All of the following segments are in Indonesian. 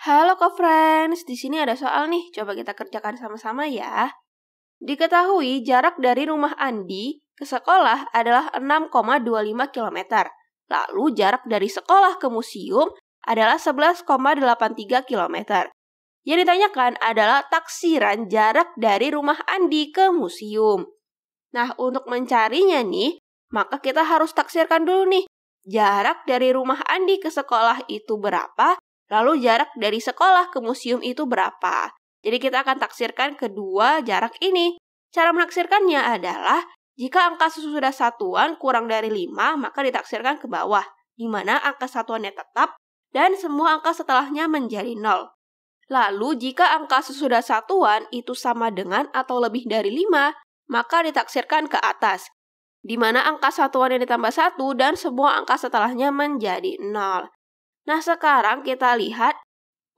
Halo co-friends, di sini ada soal nih, coba kita kerjakan sama-sama ya. Diketahui jarak dari rumah Andi ke sekolah adalah 6,25 km. Lalu jarak dari sekolah ke museum adalah 11,83 km. Yang ditanyakan adalah taksiran jarak dari rumah Andi ke museum. Nah, untuk mencarinya nih, maka kita harus taksirkan dulu nih. Jarak dari rumah Andi ke sekolah itu berapa? Lalu jarak dari sekolah ke museum itu berapa? Jadi kita akan taksirkan kedua jarak ini. Cara menaksirkannya adalah, jika angka sesudah satuan kurang dari 5, maka ditaksirkan ke bawah, di mana angka satuannya tetap, dan semua angka setelahnya menjadi 0. Lalu, jika angka sesudah satuan itu sama dengan atau lebih dari 5, maka ditaksirkan ke atas, di mana angka satuannya ditambah 1, dan semua angka setelahnya menjadi 0. Nah, sekarang kita lihat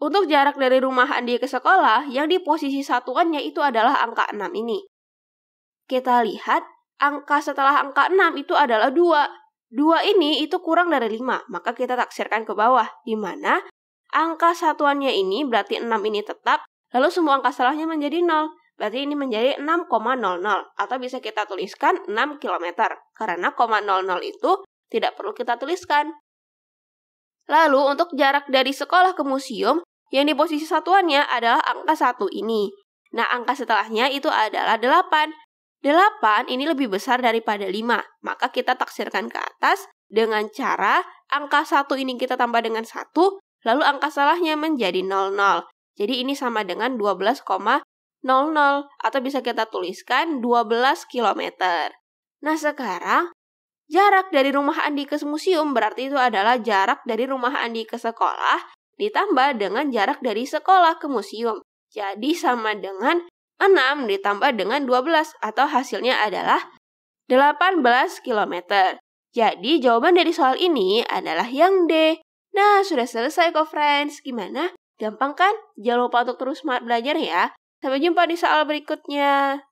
untuk jarak dari rumah Andi ke sekolah yang di posisi satuannya itu adalah angka 6 ini. Kita lihat angka setelah angka 6 itu adalah 2. 2 ini itu kurang dari 5, maka kita taksirkan ke bawah, di mana angka satuannya ini berarti 6 ini tetap, lalu semua angka setelahnya menjadi 0. Berarti ini menjadi 6,00 atau bisa kita tuliskan 6 km karena 0,00 itu tidak perlu kita tuliskan. Lalu, untuk jarak dari sekolah ke museum, yang di posisi satuannya adalah angka 1 ini. Nah, angka setelahnya itu adalah 8. 8 ini lebih besar daripada 5, maka kita taksirkan ke atas dengan cara angka 1 ini kita tambah dengan 1, lalu angka setelahnya menjadi 00. Jadi ini sama dengan 12,00 atau bisa kita tuliskan 12 km. Nah, sekarang jarak dari rumah Andi ke museum berarti itu adalah jarak dari rumah Andi ke sekolah ditambah dengan jarak dari sekolah ke museum. Jadi sama dengan 6 ditambah dengan 12 atau hasilnya adalah 18 km. Jadi jawaban dari soal ini adalah yang D. Nah, sudah selesai kok friends. Gimana? Gampang kan? Jangan lupa untuk terus belajar ya. Sampai jumpa di soal berikutnya.